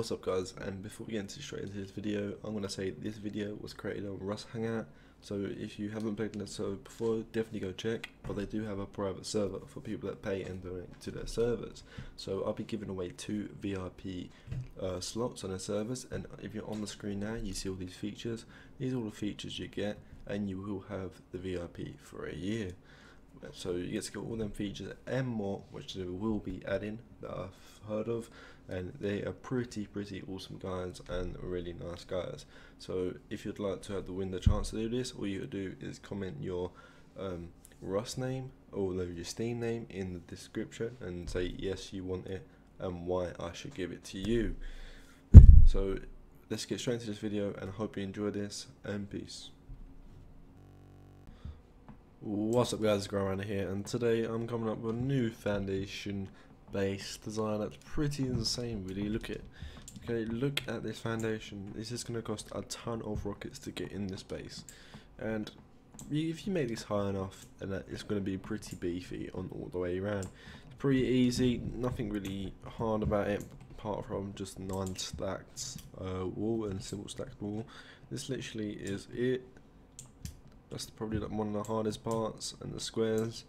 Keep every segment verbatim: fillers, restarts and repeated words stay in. What's up guys, and before we get into straight into this video, I'm going to say this video was created on Rust Hangout, so if you haven't played in the server before, definitely go check, but they do have a private server for people that pay and donate to their servers. So I'll be giving away two V I P uh, slots on their servers, and if you're on the screen now, you see all these features. These are all the features you get, and you will have the V I P for a year. So you get to get all them features and more, which they will be adding, that I've heard of, and they are pretty pretty awesome guys and really nice guys. So if you'd like to have the win the chance to do this, all you gotta do is comment your um, Rust name or your Steam name in the description and say yes you want it and why I should give it to you. So let's get straight into this video, and I hope you enjoy this, and peace. What's up guys, it's Grahamanda here, and today I'm coming up with a new foundation base design that's pretty insane really. Look at it. Okay, look at this foundation. This is going to cost a ton of rockets to get in this base, and if you make this high enough, and it's going to be pretty beefy on all the way around. It's pretty easy, nothing really hard about it apart from just nine stacks uh, wall and simple stacked wall. This literally is it. That's probably like one of the hardest parts, and the squares.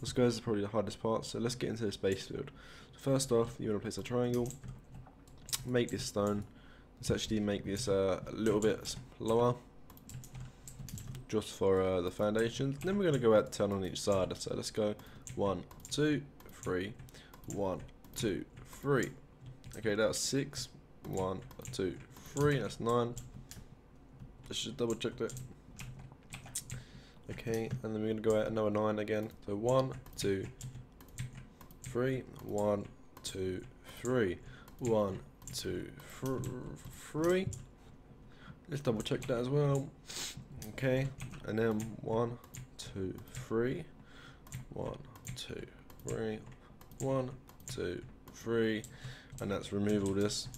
The squares are probably the hardest part, so let's get into this base build. So first off, you want to place a triangle, make this stone. Let's actually make this uh, a little bit lower, just for uh, the foundations. Then we're going to go out ten on each side, so let's go one, two, three, one, two, three. Okay, that's six, one, two, three, that's nine. I should double check that. Okay, and then we're going to go out another nine again. So one, two, three, one, two, three, one, two, th three. Let's double check that as well. Okay, and then one, two, three, one, two, three, one, two, three, and let's remove all this.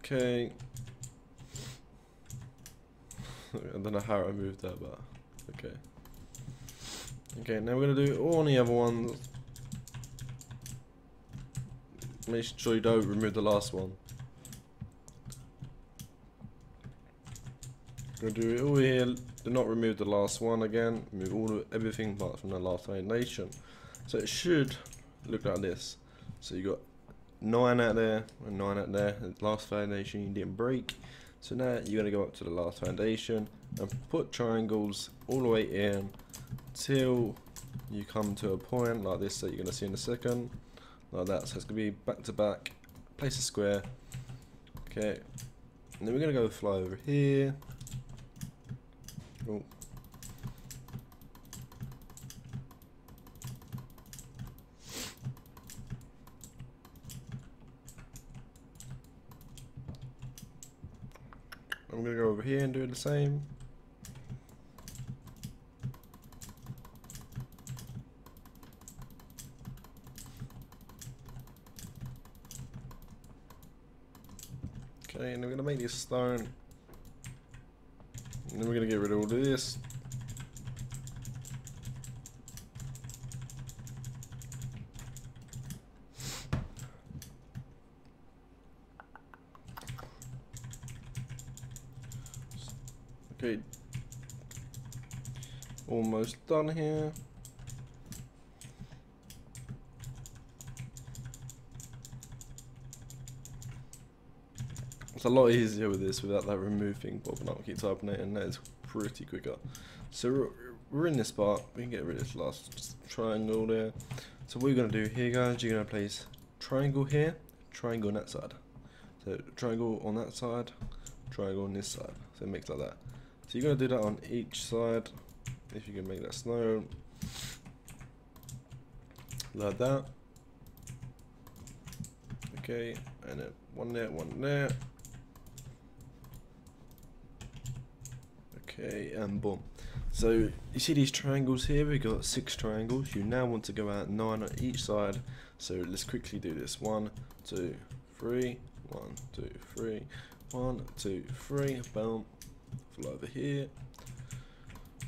Okay. I don't know how I moved that, but okay. Okay, now we're gonna do all the other ones. Make sure you don't remove the last one. Gonna do it all here. Do not remove the last one again. Remove all of everything apart from the last foundation. So it should look like this. So you got nine out there and nine out there. The last foundation you didn't break. So now you're going to go up to the last foundation and put triangles all the way in till you come to a point like this that you're going to see in a second, like that. So it's going to be back to back, place a square. Okay, and then we're going to go fly over here. Oh. I'm going to go over here and do the same. Okay, and I'm going to make this stone. And then we're going to get rid of all this. Okay, almost done here. It's a lot easier with this without that remove thing popping up. Keep typing it, and that is pretty quicker. So we're, we're in this part. We can get rid of this last triangle there. So what you're gonna do here, guys, you're gonna place triangle here, triangle on that side. So triangle on that side, triangle on this side. So it makes like that. So you're going to do that on each side, if you can make that snow, like that. Okay, and then one there, one there. Okay, and boom. So you see these triangles here, we got six triangles. You now want to go out nine on each side. So let's quickly do this. One, two, three, one, two, three, one, two, three, boom. Fly over here.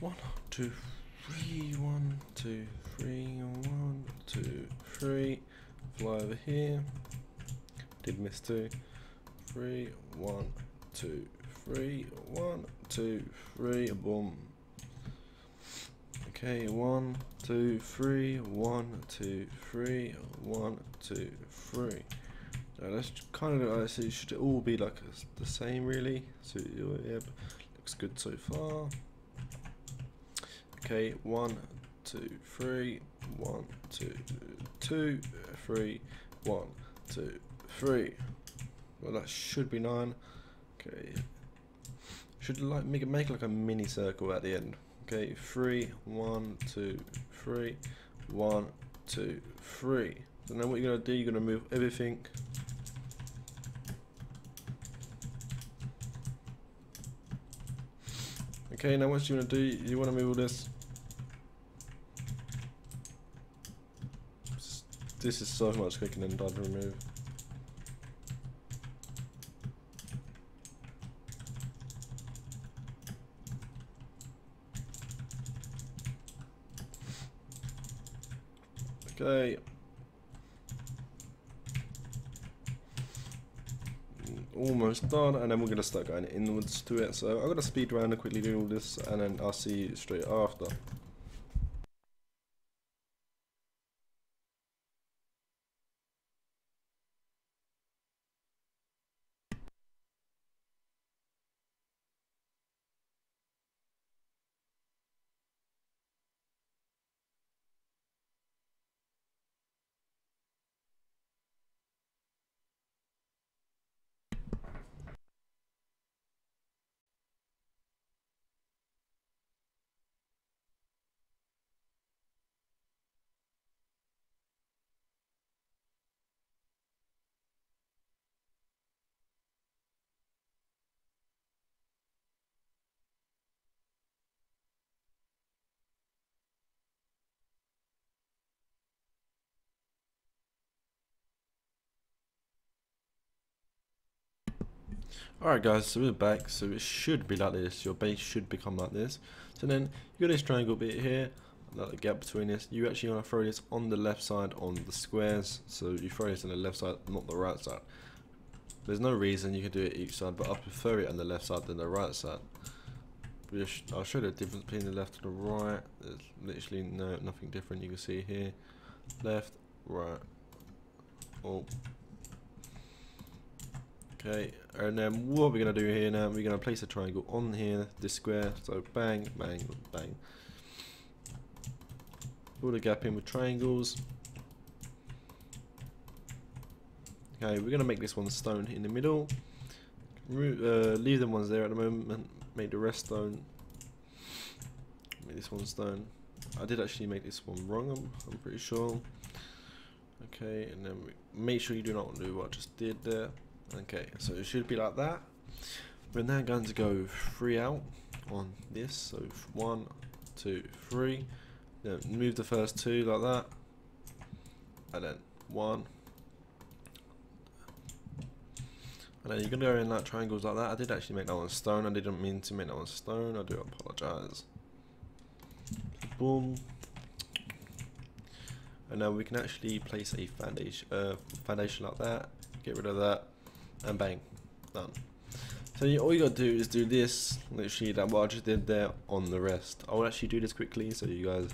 One, two, three, one, two, three, one, two, three, fly over here. Did miss two. Three, one, two, three, one, two, three, boom. Okay, one, two, three, one, two, three, one, two, three. Now that's kind of nice. It should all be like a, the same, really. So yeah, looks good so far. Okay, one, two, three, one, two, two, three, one, two, three. Well, that should be nine. Okay, should like make it make like a mini circle at the end. Okay, three, one, two, three, one, two, three. So now what you're gonna do? You're gonna move everything. Okay, now what you wanna do? You wanna move all this. This is so much quicker than done to remove. Okay. Almost done, and then we're gonna start going inwards to it. So I'm gonna speed around and quickly do all this, and then I'll see you straight after. Alright guys, so we're back, so it should be like this. Your base should become like this. So then you got this triangle bit here, like a gap between this. You actually want to throw this on the left side on the squares, so you throw this on the left side, not the right side. There's no reason you can do it each side, but I prefer it on the left side than the right side. I'll show you the difference between the left and the right. There's literally no nothing different. You can see here, left, right, all. Okay, and then what we're going to do here now, we're going to place a triangle on here, this square, so bang, bang, bang. Fill the gap in with triangles. Okay, we're going to make this one stone in the middle. Re uh, leave them ones there at the moment, make the rest stone. Make this one stone. I did actually make this one wrong, I'm, I'm pretty sure. Okay, and then make sure you do not do what I just did there. Okay, so it should be like that. We're now going to go three out on this, so one, two, three. Then move the first two like that, and then one. And then you're gonna go in like triangles like that. I did actually make that one stone. I didn't mean to make that one stone. I do apologize. Boom. And now we can actually place a foundation, uh, foundation like that. Get rid of that. And bang, done. So you, all you gotta do is do this, literally that what I just did there on the rest. I will actually do this quickly so you guys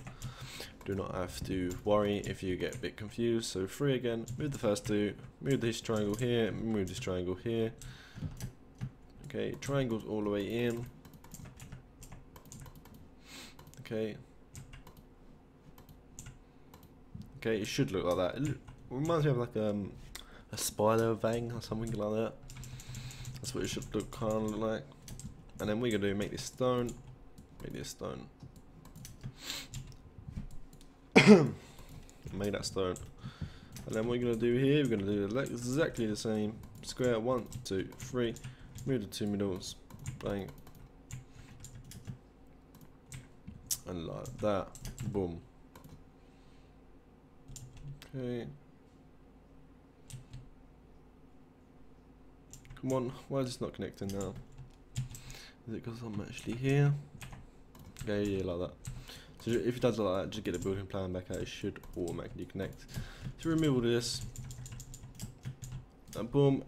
do not have to worry if you get a bit confused. So three again, move the first two, move this triangle here, move this triangle here. Okay, triangles all the way in. Okay. Okay, it should look like that. It reminds me of like um. a spider vein or something like that. That's what it should look kind of look like. And then we're gonna do make this stone, make this stone, make that stone. And then we're gonna do here. We're gonna do exactly the same square. One, two, three. Move the two middles, bang, and like that. Boom. Okay. Come on, why is this not connecting now? Is it because I'm actually here? Okay, yeah, like that. So if it does like that, just get the building plan back out. It should automatically connect. So remove all this, and boom,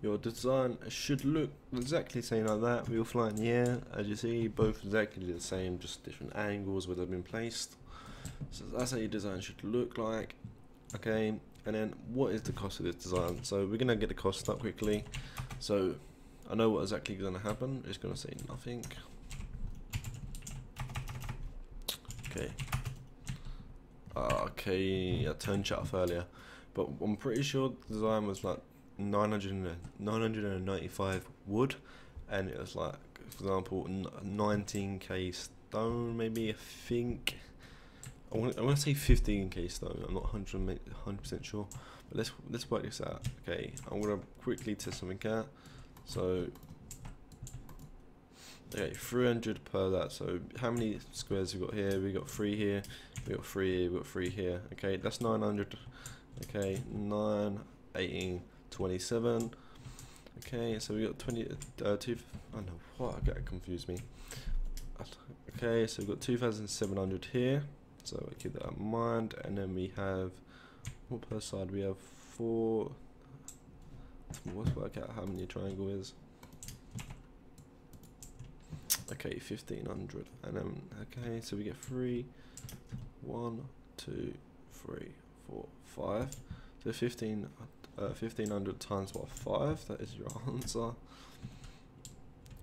your design should look exactly the same like that. We'll fly in the air, as you see, both exactly the same, just different angles where they've been placed. So that's how your design should look like. Okay, and then what is the cost of this design? So we're gonna get the cost up quickly. So I know what exactly is gonna happen. It's gonna say nothing. Okay. Okay, I turned chat off earlier, but I'm pretty sure the design was like nine hundred, nine ninety-five wood, and it was like, for example, nineteen K stone, maybe. I think I want, I want to say fifteen K stone. I'm not one hundred percent sure, but let's let's work this out. Okay, I'm gonna quickly test something out. So okay, three hundred per that. So how many squares we got here? We got three here. We got three here. We got three here. Okay, that's nine hundred. Okay, nine, eighteen, twenty-seven. Okay, so we got twenty, uh, two. I don't know what, I got confused me. Okay, so we got two thousand seven hundred here. So I keep that in mind, and then we have what per side? We have four. Let's work out how many a triangle is. Okay, fifteen hundred, and then okay, so we get three, one, two, three, four, five. So fifteen, uh, fifteen hundred times by five. That is your answer.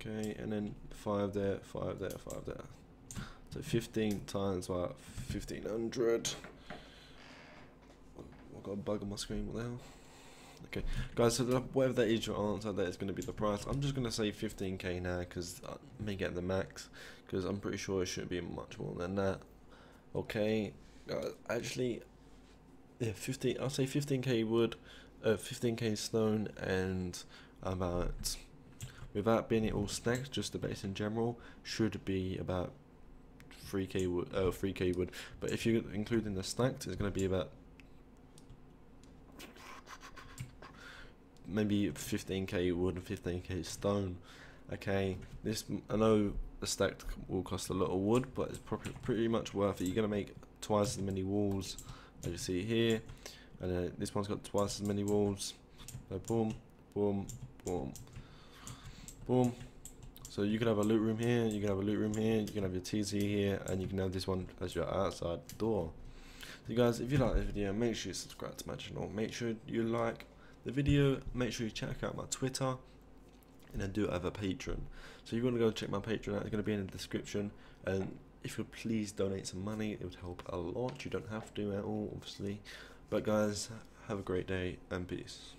Okay, and then five there, five there, five there. So fifteen times by fifteen hundred. I've got a bug on my screen. What the hell? Okay, guys, so whatever that is your answer, that is going to be the price. I'm just going to say fifteen K now, because I may get the max, because I'm pretty sure it shouldn't be much more than that. Okay, uh, actually, yeah, fifteen. I'll say fifteen K wood, uh, fifteen K stone, and about, without being it all stacked, just the base in general, should be about three K wood, uh, three K wood. But if you're including the stacked, it's going to be about maybe fifteen K wood and fifteen K stone. Okay, this, I know the stack will cost a lot of wood, but it's probably pretty much worth it. You're gonna make twice as many walls as you see here, and uh, this one's got twice as many walls. So boom, boom, boom, boom. So you can have a loot room here, you can have a loot room here, you can have your T Z here, and you can have this one as your outside door. So guys, if you like this video, make sure you subscribe to my channel. Make sure you like the video, make sure you check out my Twitter, and I do have a Patreon. So if you want to go check my Patreon out, it's going to be in the description, and if you please donate some money, it would help a lot. You don't have to at all, obviously, but guys, have a great day and peace.